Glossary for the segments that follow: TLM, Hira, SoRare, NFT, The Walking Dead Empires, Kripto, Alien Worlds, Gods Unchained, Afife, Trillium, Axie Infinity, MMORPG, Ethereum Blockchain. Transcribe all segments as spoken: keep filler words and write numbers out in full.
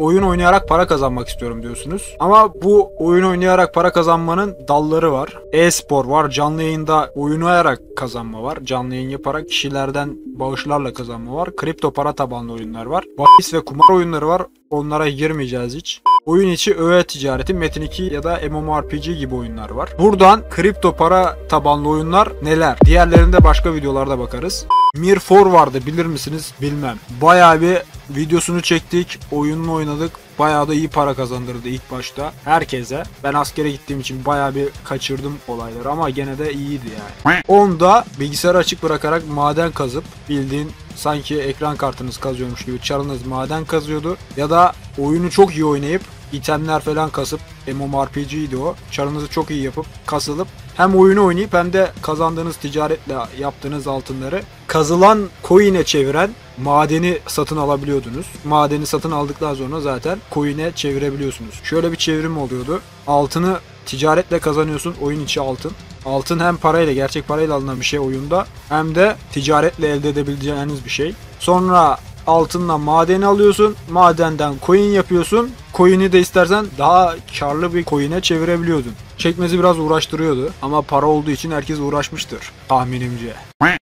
oyun oynayarak para kazanmak istiyorum diyorsunuz. Ama bu oyun oynayarak para kazanmanın dalları var. E-spor var, canlı yayında oynayarak kazanma var. Canlı yayın yaparak kişilerden bağışlarla kazanma var. Kripto para tabanlı oyunlar var. Bahis ve kumar oyunları var. Onlara girmeyeceğiz hiç. Oyun içi öğe ticareti, Metin iki ya da M M O R P G gibi oyunlar var. Buradan kripto para tabanlı oyunlar neler? Diğerlerinde başka videolarda bakarız. Mirfor vardı, bilir misiniz? Bilmem. Bayağı bir videosunu çektik, oyununu oynadık. Bayağı da iyi para kazandırdı ilk başta herkese. Ben askere gittiğim için bayağı bir kaçırdım olayları ama gene de iyiydi yani. Onda bilgisayarı açık bırakarak maden kazıp, bildiğin sanki ekran kartınız kazıyormuş gibi çarınız maden kazıyordu. Ya da oyunu çok iyi oynayıp itemler falan kasıp, M M O R P G'ydi o, çarınızı çok iyi yapıp kasılıp hem oyunu oynayıp hem de kazandığınız ticaretle yaptığınız altınları kazılan coin'e çeviren madeni satın alabiliyordunuz. Madeni satın aldıktan sonra zaten coin'e çevirebiliyorsunuz. Şöyle bir çevrim oluyordu. Altını ticaretle kazanıyorsun, oyun içi altın. Altın hem parayla, gerçek parayla alınan bir şey oyunda, hem de ticaretle elde edebileceğiniz bir şey. Sonra altından madeni alıyorsun, madenden coin yapıyorsun. Coin'i de istersen daha karlı bir coin'e çevirebiliyordun. Çekmesi biraz uğraştırıyordu ama para olduğu için herkes uğraşmıştır tahminimce.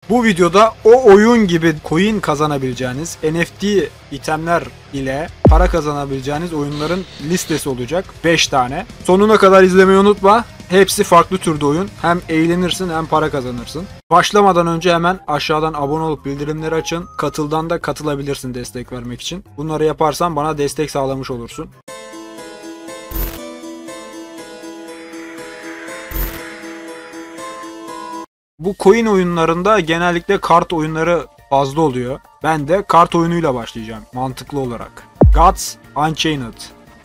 Bu videoda o oyun gibi coin kazanabileceğiniz, N F T itemler ile para kazanabileceğiniz oyunların listesi olacak. beş tane. Sonuna kadar izlemeyi unutma. Hepsi farklı türde oyun. Hem eğlenirsin hem para kazanırsın. Başlamadan önce hemen aşağıdan abone olup bildirimleri açın. Katıldan da katılabilirsin destek vermek için. Bunları yaparsan bana destek sağlamış olursun. Bu coin oyunlarında genellikle kart oyunları fazla oluyor. Ben de kart oyunuyla başlayacağım mantıklı olarak. Gods Unchained.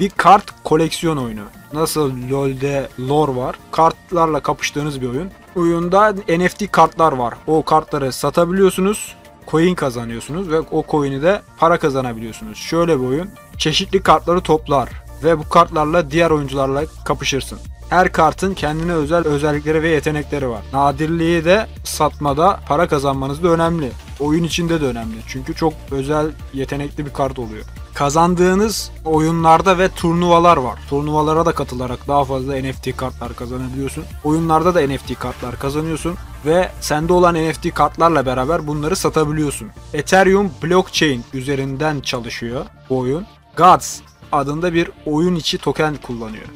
Bir kart koleksiyon oyunu. Nasıl LoL'de lore var, kartlarla kapıştığınız bir oyun. Oyunda N F T kartlar var. O kartları satabiliyorsunuz, coin kazanıyorsunuz ve o coin'i de para kazanabiliyorsunuz. Şöyle bir oyun. Çeşitli kartları toplar ve bu kartlarla diğer oyuncularla kapışırsın. Her kartın kendine özel özellikleri ve yetenekleri var. Nadirliği de satmada para kazanmanız da önemli. Oyun içinde de önemli. Çünkü çok özel, yetenekli bir kart oluyor. Kazandığınız oyunlarda ve turnuvalar var. Turnuvalara da katılarak daha fazla N F T kartlar kazanabiliyorsun. Oyunlarda da N F T kartlar kazanıyorsun ve sende olan N F T kartlarla beraber bunları satabiliyorsun. Ethereum Blockchain üzerinden çalışıyor bu oyun. Gods adında bir oyun içi token kullanıyor.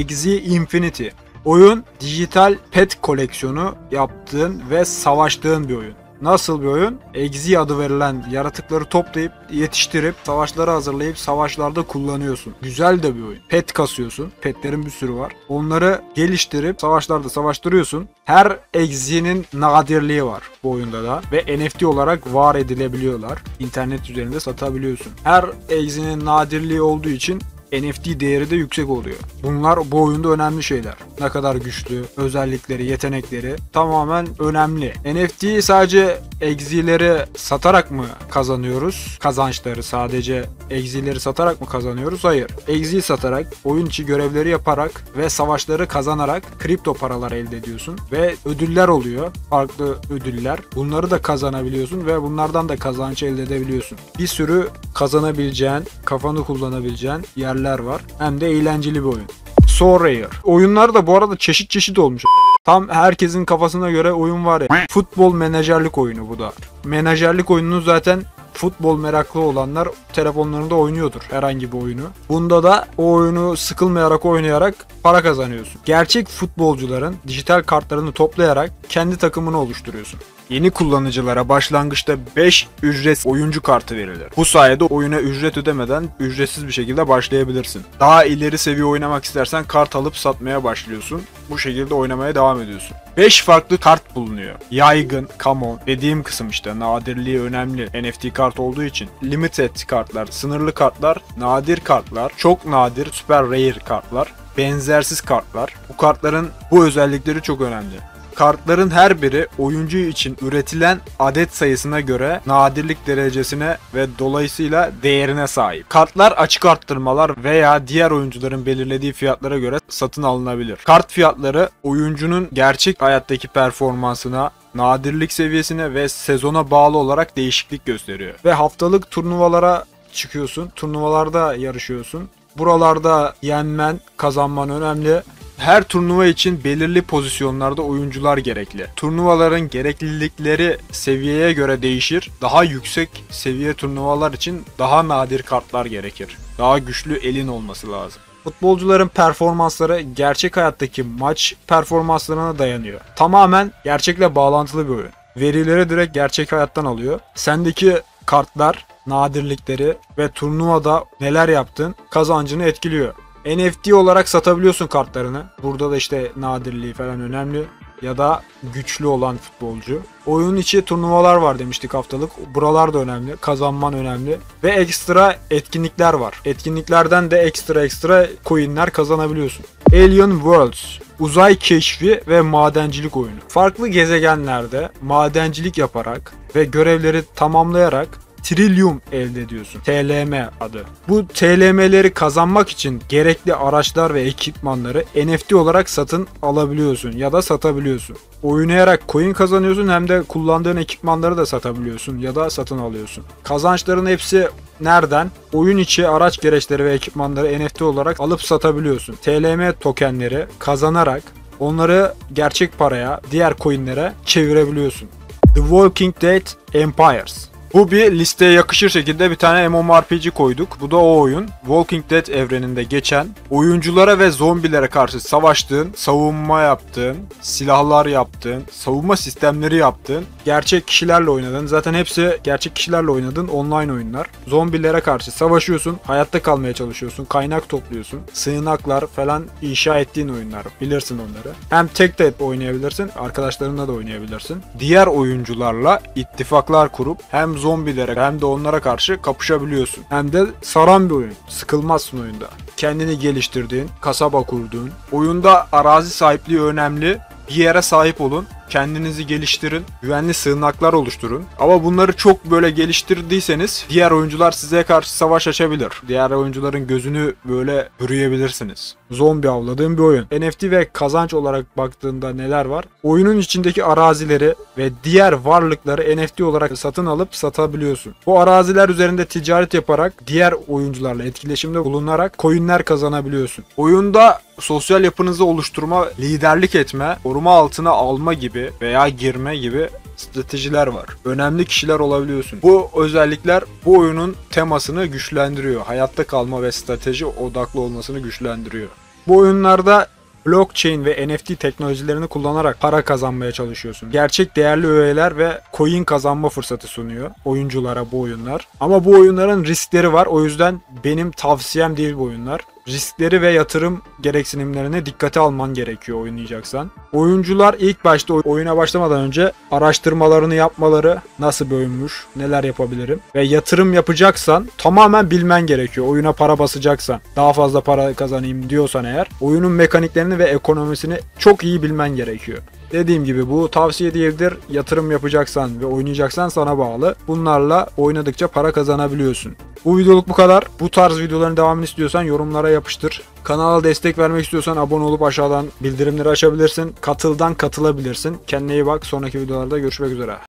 Axie Infinity. Oyun dijital pet koleksiyonu yaptığın ve savaştığın bir oyun. Nasıl bir oyun? Axie adı verilen yaratıkları toplayıp, yetiştirip, savaşları hazırlayıp savaşlarda kullanıyorsun. Güzel de bir oyun. Pet kasıyorsun. Petlerin bir sürü var. Onları geliştirip savaşlarda savaştırıyorsun. Her Axie'nin nadirliği var bu oyunda da ve N F T olarak var edilebiliyorlar. İnternet üzerinde satabiliyorsun. Her Axie'nin nadirliği olduğu için N F T değeri de yüksek oluyor. Bunlar bu oyunda önemli şeyler. Ne kadar güçlü, özellikleri, yetenekleri tamamen önemli. N F T'yi sadece Axie'leri satarak mı kazanıyoruz? Kazançları sadece Axie'leri satarak mı kazanıyoruz? Hayır. Axie'yi satarak, oyun içi görevleri yaparak ve savaşları kazanarak kripto paralar elde ediyorsun. Ve ödüller oluyor. Farklı ödüller. Bunları da kazanabiliyorsun ve bunlardan da kazanç elde edebiliyorsun. Bir sürü kazanabileceğin, kafanı kullanabileceğin yerler var. Hem de eğlenceli bir oyun. SoRare. Oyunlar da bu arada çeşit çeşit olmuş. Tam herkesin kafasına göre oyun var ya. Futbol menajerlik oyunu bu da. Menajerlik oyununu zaten futbol meraklı olanlar telefonlarında oynuyordur herhangi bir oyunu. Bunda da o oyunu sıkılmayarak oynayarak para kazanıyorsun. Gerçek futbolcuların dijital kartlarını toplayarak kendi takımını oluşturuyorsun. Yeni kullanıcılara başlangıçta beş ücretsiz oyuncu kartı verilir. Bu sayede oyuna ücret ödemeden ücretsiz bir şekilde başlayabilirsin. Daha ileri seviye oynamak istersen kart alıp satmaya başlıyorsun. Bu şekilde oynamaya devam ediyorsun. beş farklı kart bulunuyor. Yaygın, common, dediğim kısım işte nadirliği önemli. N F T kart olduğu için. Limited kartlar, sınırlı kartlar, nadir kartlar, çok nadir, super rare kartlar, benzersiz kartlar. Bu kartların bu özellikleri çok önemli. Kartların her biri oyuncu için üretilen adet sayısına göre nadirlik derecesine ve dolayısıyla değerine sahip. Kartlar açık arttırmalar veya diğer oyuncuların belirlediği fiyatlara göre satın alınabilir. Kart fiyatları oyuncunun gerçek hayattaki performansına, nadirlik seviyesine ve sezona bağlı olarak değişiklik gösteriyor. Ve haftalık turnuvalara çıkıyorsun. Turnuvalarda yarışıyorsun. Buralarda yenmen, kazanman önemli. Her turnuva için belirli pozisyonlarda oyuncular gerekli. Turnuvaların gereklilikleri seviyeye göre değişir. Daha yüksek seviye turnuvalar için daha nadir kartlar gerekir. Daha güçlü elin olması lazım. Futbolcuların performansları gerçek hayattaki maç performanslarına dayanıyor. Tamamen gerçekle bağlantılı bir oyun. Verileri direkt gerçek hayattan alıyor. Sendeki kartlar, nadirlikleri ve turnuvada neler yaptın kazancını etkiliyor. N F T olarak satabiliyorsun kartlarını. Burada da işte nadirliği falan önemli. Ya da güçlü olan futbolcu. Oyunun içi turnuvalar var demiştik haftalık. Buralar da önemli. Kazanman önemli. Ve ekstra etkinlikler var. Etkinliklerden de ekstra ekstra coinler kazanabiliyorsun. Alien Worlds. Uzay keşfi ve madencilik oyunu. Farklı gezegenlerde madencilik yaparak ve görevleri tamamlayarak Trillium elde ediyorsun. T L M adı. Bu T L M'leri kazanmak için gerekli araçlar ve ekipmanları N F T olarak satın alabiliyorsun ya da satabiliyorsun. Oynayarak coin kazanıyorsun, hem de kullandığın ekipmanları da satabiliyorsun ya da satın alıyorsun. Kazançların hepsi nereden? Oyun içi araç gereçleri ve ekipmanları N F T olarak alıp satabiliyorsun. T L M tokenleri kazanarak onları gerçek paraya, diğer coinlere çevirebiliyorsun. The Walking Dead Empires. Bu bir listeye yakışır şekilde bir tane M M O R P G koyduk. Bu da o oyun. Walking Dead evreninde geçen, oyunculara ve zombilere karşı savaştığın, savunma yaptığın, silahlar yaptığın, savunma sistemleri yaptığın, gerçek kişilerle oynadığın, zaten hepsi gerçek kişilerle oynadığın online oyunlar. Zombilere karşı savaşıyorsun, hayatta kalmaya çalışıyorsun, kaynak topluyorsun, sığınaklar falan inşa ettiğin oyunlar. Bilirsin onları. Hem tek de oynayabilirsin, arkadaşlarınla da oynayabilirsin. Diğer oyuncularla ittifaklar kurup hem zombilere hem de onlara karşı kapışabiliyorsun. Hem de saran bir oyun. Sıkılmazsın oyunda. Kendini geliştirdiğin, kasaba kurduğun, oyunda arazi sahipliği önemli. Bir yere sahip olun, kendinizi geliştirin, güvenli sığınaklar oluşturun. Ama bunları çok böyle geliştirdiyseniz diğer oyuncular size karşı savaş açabilir. Diğer oyuncuların gözünü böyle bürüyebilirsiniz. Zombi avladığın bir oyun. N F T ve kazanç olarak baktığında neler var? Oyunun içindeki arazileri ve diğer varlıkları N F T olarak satın alıp satabiliyorsun. Bu araziler üzerinde ticaret yaparak, diğer oyuncularla etkileşimde bulunarak coinler kazanabiliyorsun. Oyunda sosyal yapınızı oluşturma, liderlik etme, koruma altına alma gibi veya girme gibi stratejiler var. Önemli kişiler olabiliyorsun. Bu özellikler bu oyunun temasını güçlendiriyor. Hayatta kalma ve strateji odaklı olmasını güçlendiriyor. Bu oyunlarda blockchain ve N F T teknolojilerini kullanarak para kazanmaya çalışıyorsun. Gerçek değerli öğeler ve coin kazanma fırsatı sunuyor oyunculara bu oyunlar. Ama bu oyunların riskleri var. O yüzden benim tavsiyem değil bu oyunlar. Riskleri ve yatırım gereksinimlerine dikkate alman gerekiyor oynayacaksan. Oyuncular ilk başta oyuna başlamadan önce araştırmalarını yapmaları, nasıl bölünmüş, neler yapabilirim ve yatırım yapacaksan tamamen bilmen gerekiyor. Oyuna para basacaksan, daha fazla para kazanayım diyorsan eğer, oyunun mekaniklerini ve ekonomisini çok iyi bilmen gerekiyor. Dediğim gibi bu tavsiye değildir. Yatırım yapacaksan ve oynayacaksan sana bağlı. Bunlarla oynadıkça para kazanabiliyorsun. Bu videoluk bu kadar. Bu tarz videoların devamını istiyorsan yorumlara yapıştır. Kanala destek vermek istiyorsan abone olup aşağıdan bildirimleri açabilirsin. Katıldan katılabilirsin. Kendine iyi bak. Sonraki videolarda görüşmek üzere.